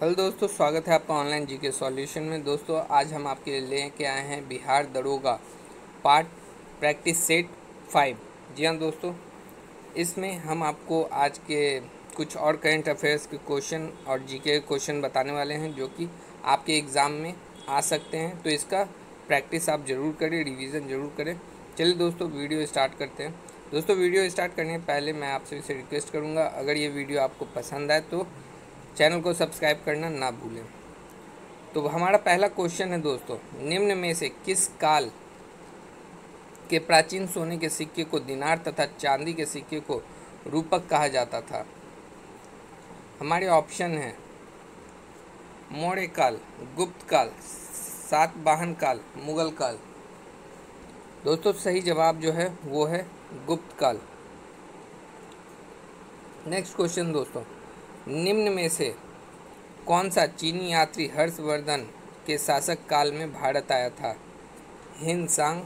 Hello दोस्तों, स्वागत है आपका ऑनलाइन जीके सॉल्यूशन में। दोस्तों आज हम आपके लिए लेके आए हैं बिहार दरोगा पार्ट प्रैक्टिस सेट 5। जी हाँ दोस्तों, इसमें हम आपको आज के कुछ और करंट अफेयर्स के क्वेश्चन और जीके क्वेश्चन बताने वाले हैं जो कि आपके एग्ज़ाम में आ सकते हैं, तो इसका प्रैक्टिस आप ज़रूर करें, रिविज़न ज़रूर करें। चलिए दोस्तों वीडियो स्टार्ट करते हैं। दोस्तों वीडियो स्टार्ट करने पहले मैं आपसे इसे रिक्वेस्ट करूँगा, अगर ये वीडियो आपको पसंद आए तो चैनल को सब्सक्राइब करना ना भूलें। तो हमारा पहला क्वेश्चन है दोस्तों, निम्न में से किस काल के प्राचीन सोने के सिक्के को दिनार तथा चांदी के सिक्के को रूपक कहा जाता था? हमारे ऑप्शन हैं मौर्य काल, गुप्त काल, सातवाहन काल, मुगल काल। दोस्तों सही जवाब जो है वो है गुप्त काल। नेक्स्ट क्वेश्चन दोस्तों, निम्न में से कौन सा चीनी यात्री हर्षवर्धन के शासक काल में भारत आया था? ह्युएन त्सांग,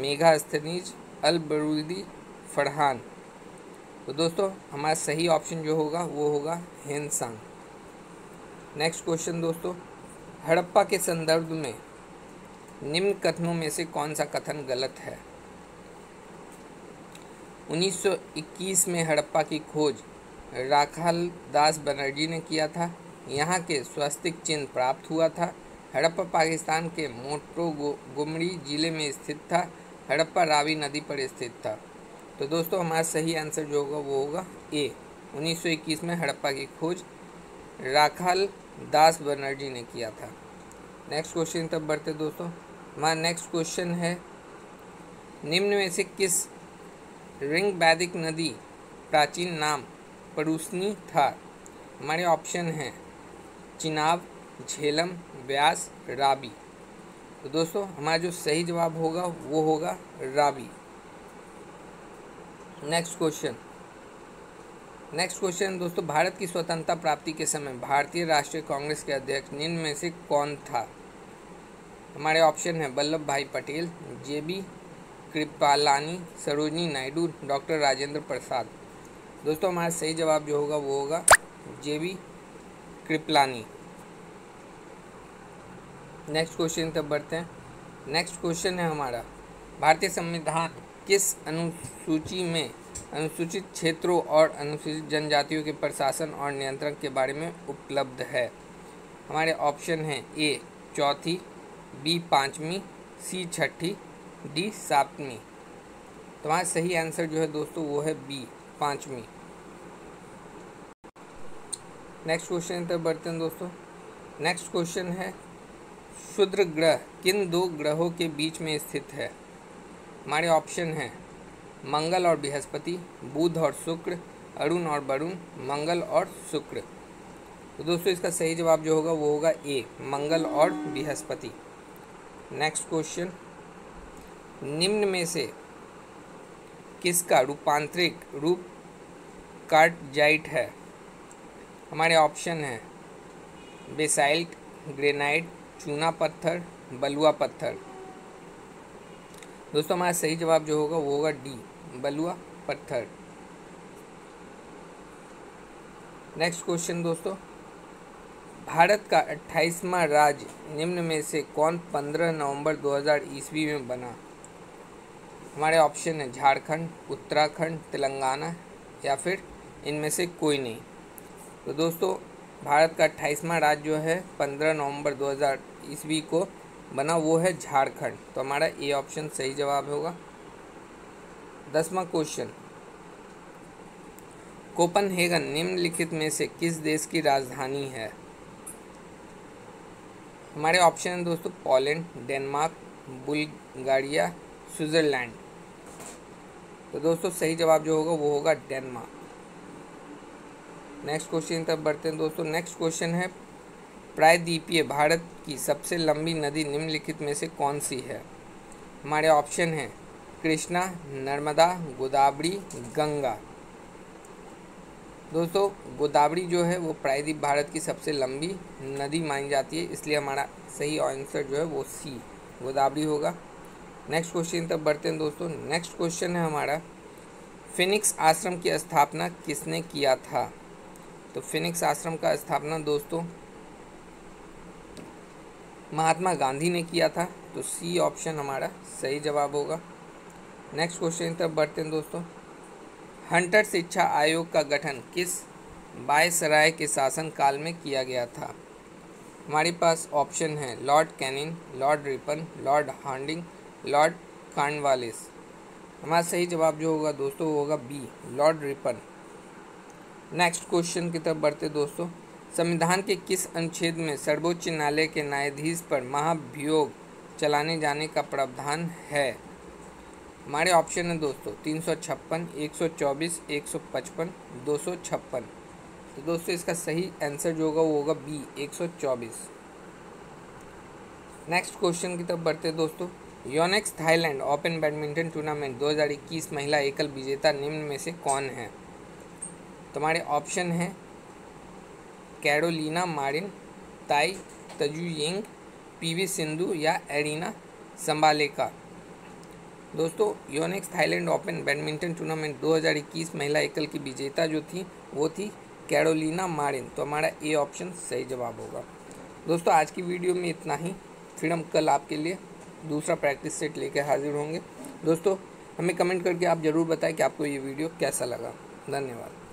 मेगास्थनीज, अल-बिरूनी, फरहान। तो दोस्तों हमारा सही ऑप्शन जो होगा वो होगा ह्युएन त्सांग। नेक्स्ट क्वेश्चन दोस्तों, हड़प्पा के संदर्भ में निम्न कथनों में से कौन सा कथन गलत है? 1921 में हड़प्पा की खोज राखाल दास बनर्जी ने किया था। यहाँ के स्वास्तिक चिन्ह प्राप्त हुआ था। हड़प्पा पाकिस्तान के मोटो गुमरी जिले में स्थित था। हड़प्पा रावी नदी पर स्थित था। तो दोस्तों हमारा सही आंसर जो होगा वो होगा ए, 1921 में हड़प्पा की खोज राखाल दास बनर्जी ने किया था। नेक्स्ट क्वेश्चन तब बढ़ते दोस्तों, हमारा नेक्स्ट क्वेश्चन है निम्न में से किस रिंग वैदिक नदी प्राचीन नाम परूसनी था? हमारे ऑप्शन हैं चिनाब, झेलम, व्यास, रावी। तो दोस्तों हमारा जो सही जवाब होगा वो होगा रावी। नेक्स्ट क्वेश्चन दोस्तों, भारत की स्वतंत्रता प्राप्ति के समय भारतीय राष्ट्रीय कांग्रेस के अध्यक्ष निम्न में से कौन था? हमारे ऑप्शन हैं वल्लभ भाई पटेल, JB कृपालानी, सरोजनी नायडू, डॉक्टर राजेंद्र प्रसाद। दोस्तों हमारा सही जवाब जो होगा वो होगा JB कृपलानी। नेक्स्ट क्वेश्चन तब बढ़ते हैं। नेक्स्ट क्वेश्चन है हमारा, भारतीय संविधान किस अनुसूची में अनुसूचित क्षेत्रों और अनुसूचित जनजातियों के प्रशासन और नियंत्रण के बारे में उपलब्ध है? हमारे ऑप्शन हैं A चौथी, B पाँचवीं, C छठी, D सातवीं। तो हमारा सही आंसर जो है दोस्तों वो है B पाँचवीं। नेक्स्ट क्वेश्चन तक बढ़ते हैं दोस्तों। नेक्स्ट क्वेश्चन है, क्षुद्र ग्रह किन दो ग्रहों के बीच में स्थित है? हमारे ऑप्शन हैं मंगल और बृहस्पति, बुध और शुक्र, अरुण और वरुण, मंगल और शुक्र। तो दोस्तों इसका सही जवाब जो होगा वो होगा ए, मंगल और बृहस्पति। नेक्स्ट क्वेश्चन, निम्न में से किसका रूपांतरिक रूप कार्टजाइट है? हमारे ऑप्शन हैं बेसाल्ट, ग्रेनाइट, चूना पत्थर, बलुआ पत्थर। दोस्तों हमारा सही जवाब जो होगा वो होगा डी, बलुआ पत्थर। नेक्स्ट क्वेश्चन दोस्तों, भारत का 28वां राज्य निम्न में से कौन 15 नवंबर 2000 ईस्वी में बना? हमारे ऑप्शन है झारखंड, उत्तराखंड, तेलंगाना या फिर इनमें से कोई नहीं। तो दोस्तों भारत का 28वां राज्य जो है 15 नवंबर 2000 ईस्वी को बना वो है झारखंड। तो हमारा ए ऑप्शन सही जवाब होगा। 10वां क्वेश्चन, कोपनहेगन निम्नलिखित में से किस देश की राजधानी है? हमारे ऑप्शन हैं दोस्तों पोलैंड, डेनमार्क, बुल्गारिया, स्विट्जरलैंड। तो दोस्तों सही जवाब जो होगा वो होगा डेनमार्क। नेक्स्ट क्वेश्चन तब बढ़ते हैं दोस्तों। नेक्स्ट क्वेश्चन है, प्रायद्वीपीय भारत की सबसे लंबी नदी निम्नलिखित में से कौन सी है? हमारे ऑप्शन हैं कृष्णा, नर्मदा, गोदावरी, गंगा। दोस्तों गोदावरी जो है वो प्रायद्वीप भारत की सबसे लंबी नदी मानी जाती है, इसलिए हमारा सही आंसर जो है वो सी, गोदावरी होगा। नेक्स्ट क्वेश्चन तब बढ़ते हैं दोस्तों। नेक्स्ट क्वेश्चन है हमारा, फिनिक्स आश्रम की स्थापना किसने किया था? तो फिनिक्स आश्रम का स्थापना दोस्तों महात्मा गांधी ने किया था, तो सी ऑप्शन हमारा सही जवाब होगा। नेक्स्ट क्वेश्चन की तरफ बढ़ते हैं दोस्तों। हंटर शिक्षा आयोग का गठन किस वायसराय के शासनकाल में किया गया था? हमारे पास ऑप्शन है Lord Canning, Lord Ripon, Lord Hardinge, Lord Cornwallis. हमारा सही जवाब जो होगा दोस्तों वो होगा B, Lord Ripon. Next question की तरफ बढ़ते दोस्तों। संविधान के किस अनुच्छेद में सर्वोच्च न्यायालय के न्यायाधीश पर महाभियोग चलाने जाने का प्रावधान है? हमारे ऑप्शन है दोस्तों 356, 124, 155, 256। तो दोस्तों इसका सही आंसर जो होगा वो होगा बी, 124। नेक्स्ट क्वेश्चन की तरफ बढ़ते दोस्तों। Yonex Thailand open badminton tournament 2021 महिला एकल विजेता निम्न में से कौन है? तुम्हारे ऑप्शन हैं कैरोलिना मारिन, ताई तजुयिंग, पीवी सिंधु या एरिना संबालेका। दोस्तों Yonex Thailand open badminton tournament 2021 महिला एकल की विजेता जो थी वो थी कैरोलिना मारिन। तो हमारा ए ऑप्शन सही जवाब होगा। दोस्तों आज की वीडियो में इतना ही, फिर हम कल आपके लिए दूसरा प्रैक्टिस सेट लेकर हाजिर होंगे। दोस्तों हमें कमेंट करके आप ज़रूर बताएं कि आपको ये वीडियो कैसा लगा। धन्यवाद।